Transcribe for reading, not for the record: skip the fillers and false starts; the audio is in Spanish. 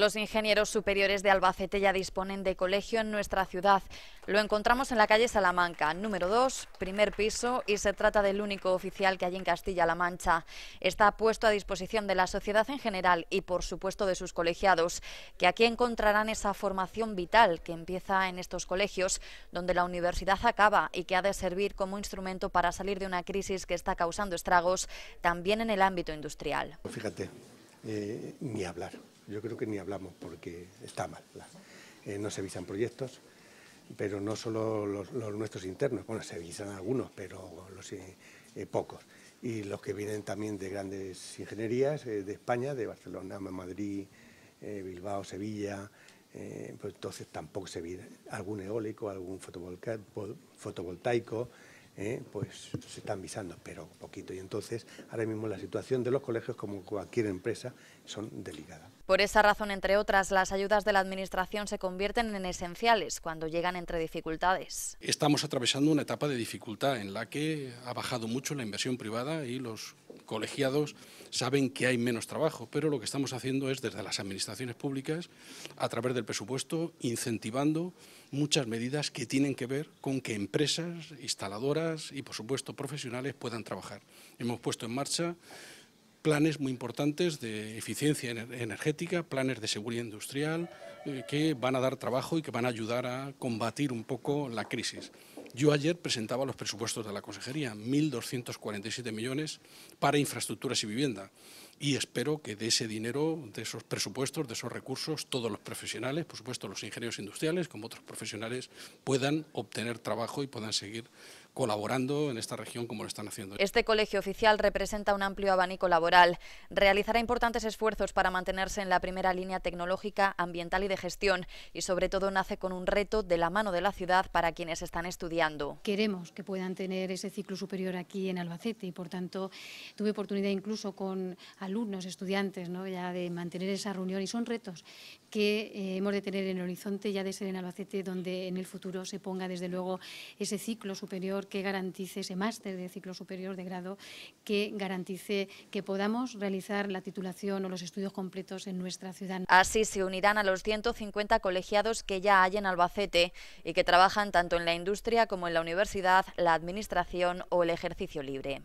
Los ingenieros superiores de Albacete ya disponen de colegio en nuestra ciudad. Lo encontramos en la calle Salamanca, número 2, primer piso, y se trata del único oficial que hay en Castilla-La Mancha. Está puesto a disposición de la sociedad en general y, por supuesto, de sus colegiados, que aquí encontrarán esa formación vital que empieza en estos colegios, donde la universidad acaba y que ha de servir como instrumento para salir de una crisis que está causando estragos también en el ámbito industrial. Fíjate, ni hablar. Yo creo que ni hablamos porque está mal. No se visan proyectos, pero no solo los nuestros internos, bueno, se visan algunos, pero los pocos. Y los que vienen también de grandes ingenierías de España, de Barcelona, Madrid, Bilbao, Sevilla, pues entonces tampoco se visan. Algún eólico, algún fotovoltaico, pues se están visando, pero poquito. Y entonces, ahora mismo la situación de los colegios, como cualquier empresa, son delicadas. Por esa razón, entre otras, las ayudas de la Administración se convierten en esenciales cuando llegan entre dificultades. Estamos atravesando una etapa de dificultad en la que ha bajado mucho la inversión privada y los colegiados saben que hay menos trabajo, pero lo que estamos haciendo es, desde las administraciones públicas, a través del presupuesto, incentivando muchas medidas que tienen que ver con que empresas, instaladoras y, por supuesto, profesionales puedan trabajar. Hemos puesto en marcha planes muy importantes de eficiencia energética, planes de seguridad industrial, que van a dar trabajo y que van a ayudar a combatir un poco la crisis. Yo ayer presentaba los presupuestos de la Consejería, 1.247 millones para infraestructuras y vivienda. Y espero que de ese dinero, de esos presupuestos, de esos recursos, todos los profesionales, por supuesto los ingenieros industriales como otros profesionales, puedan obtener trabajo y puedan seguir colaborando en esta región como lo están haciendo. Este colegio oficial representa un amplio abanico laboral. Realizará importantes esfuerzos para mantenerse en la primera línea tecnológica, ambiental y de gestión. Y sobre todo nace con un reto de la mano de la ciudad para quienes están estudiando. Queremos que puedan tener ese ciclo superior aquí en Albacete y por tanto tuve oportunidad incluso con alumnos, estudiantes, ¿no?, ya de mantener esa reunión, y son retos que hemos de tener en el horizonte, ya de ser en Albacete, donde en el futuro se ponga desde luego ese ciclo superior que garantice, ese máster de ciclo superior de grado, que garantice que podamos realizar la titulación o los estudios completos en nuestra ciudad. Así se unirán a los 150 colegiados que ya hay en Albacete y que trabajan tanto en la industria como en la universidad, la administración o el ejercicio libre.